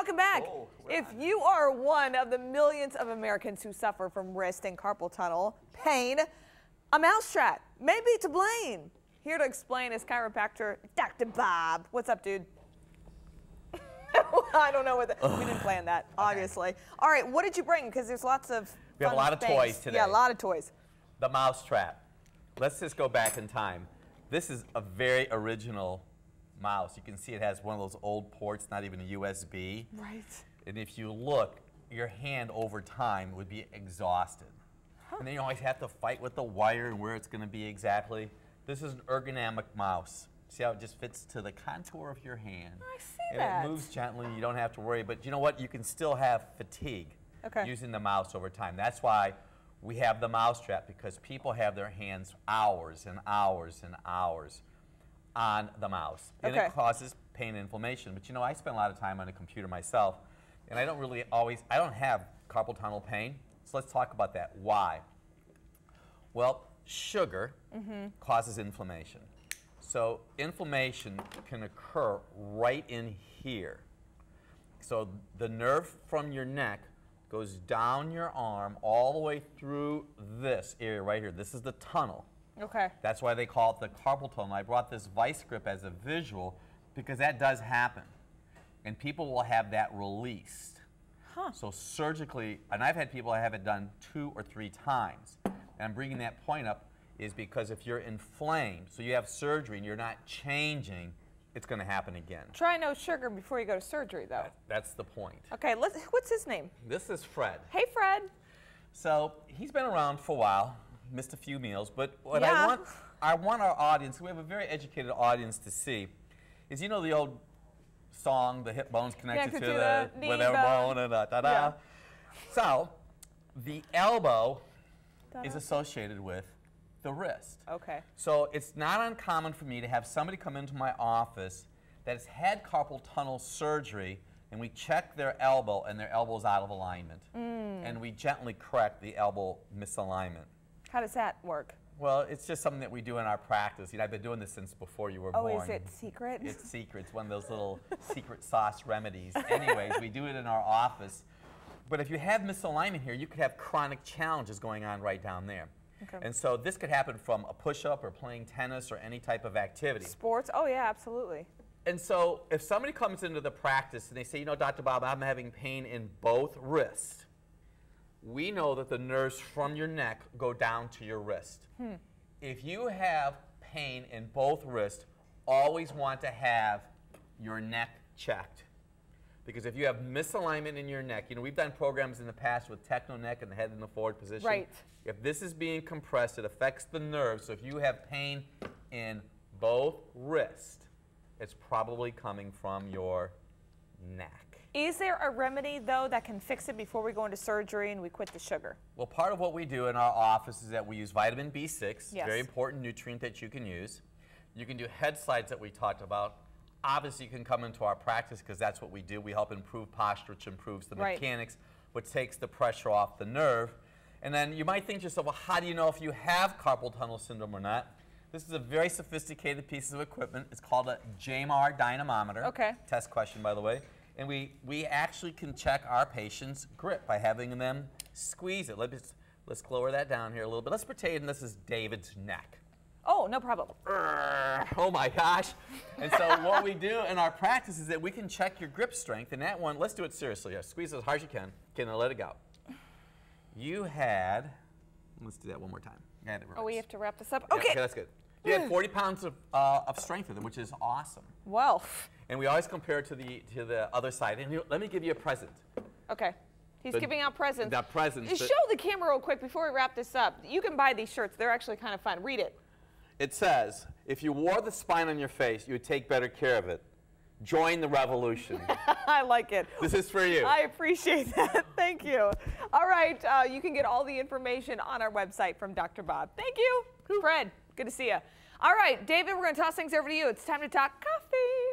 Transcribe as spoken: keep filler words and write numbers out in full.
welcome back. Oh, if you are one of the millions of Americans who suffer from wrist and carpal tunnel pain, a mousetrap may be to blame. Here to explain is chiropractor Doctor Bob. What's up, dude? I don't know what the, we didn't plan that, obviously. Okay. All right, what did you bring? Because there's lots of We have a lot of things. toys today. Yeah, a lot of toys. The mousetrap. Let's just go back in time. This is a very original mouse. You can see it has one of those old ports, not even a U S B. Right. And if you look, your hand over time would be exhausted. Huh. And then you always have to fight with the wire and where it's going to be exactly. This is an ergonomic mouse. See how it just fits to the contour of your hand. I see and that. And it moves gently. You don't have to worry. But you know what? You can still have fatigue okay. using the mouse over time. That's why we have the mousetrap, because people have their hands hours and hours and hours on the mouse. And okay. it causes pain and inflammation. But you know, I spend a lot of time on a computer myself, and I don't really always, I don't have carpal tunnel pain. So let's talk about that. Why? Well, sugar mm-hmm. causes inflammation. So inflammation can occur right in here. So the nerve from your neck goes down your arm all the way through this area right here. This is the tunnel. Okay. That's why they call it the carpal tunnel. I brought this vice grip as a visual because that does happen. And people will have that released. Huh. So surgically, and I've had people have it done two or three times. And I'm bringing that point up is because if you're inflamed, so you have surgery and you're not changing, it's going to happen again. Try no sugar before you go to surgery, though. That, that's the point. Okay, let's, what's his name? This is Fred. Hey, Fred. So he's been around for a while, missed a few meals, but what yeah. I want, I want our audience, we have a very educated audience to see, is you know the old song, the hip bone's connected yeah, to, to the, the whatever bone, and da da da. Yeah. So the elbow da. is associated with the wrist. Okay. So it's not uncommon for me to have somebody come into my office that's had carpal tunnel surgery, and we check their elbow, and their elbow's out of alignment. Mm. And we gently correct the elbow misalignment. How does that work? Well, it's just something that we do in our practice. You know, I've been doing this since before you were oh, born. Oh, is it secret? It's secret. It's one of those little secret sauce remedies. Anyways, we do it in our office. But if you have misalignment here, you could have chronic challenges going on right down there. Okay. And so this could happen from a push-up or playing tennis or any type of activity. Sports? Oh, yeah, absolutely. And so if somebody comes into the practice and they say, you know, Doctor Bob, I'm having pain in both wrists, we know that the nerves from your neck go down to your wrist. Hmm. If you have pain in both wrists, always want to have your neck checked. Because if you have misalignment in your neck, you know, we've done programs in the past with Techno Neck and the head in the forward position. Right. If this is being compressed, it affects the nerves. So if you have pain in both wrists, it's probably coming from your neck. Is there a remedy, though, that can fix it before we go into surgery and we quit the sugar? Well, part of what we do in our office is that we use vitamin B six, yes. very important nutrient that you can use. You can do head slides that we talked about. Obviously, you can come into our practice because that's what we do. We help improve posture, which improves the right. mechanics, which takes the pressure off the nerve. And then you might think to yourself, well, how do you know if you have carpal tunnel syndrome or not? This is a very sophisticated piece of equipment. It's called a J M R dynamometer. Okay. Test question, by the way. And we, we actually can check our patient's grip by having them squeeze it. Let's, let's lower that down here a little bit. Let's pretend this is David's neck. Oh, no problem. Oh, my gosh. And so what we do in our practice is that we can check your grip strength. And that one, let's do it seriously. Squeeze it as hard as you can. Can I let it go? You had, let's do that one more time. It oh, we have to wrap this up? Okay. Yeah, okay, that's good. You had forty pounds of, uh, of strength in it, which is awesome. Well. And we always compare it to the, to the other side. And here, let me give you a present. Okay. He's the, giving out presents. That present. Just show the camera real quick before we wrap this up. You can buy these shirts. They're actually kind of fun. Read it. It says, if you wore the spine on your face, you would take better care of it. Join the revolution. I like it. This is for you. I appreciate that. Thank you. All right. Uh, you can get all the information on our website from Doctor Bob. Thank you. Fred, good to see you. All right, David, we're going to toss things over to you. It's time to talk coffee.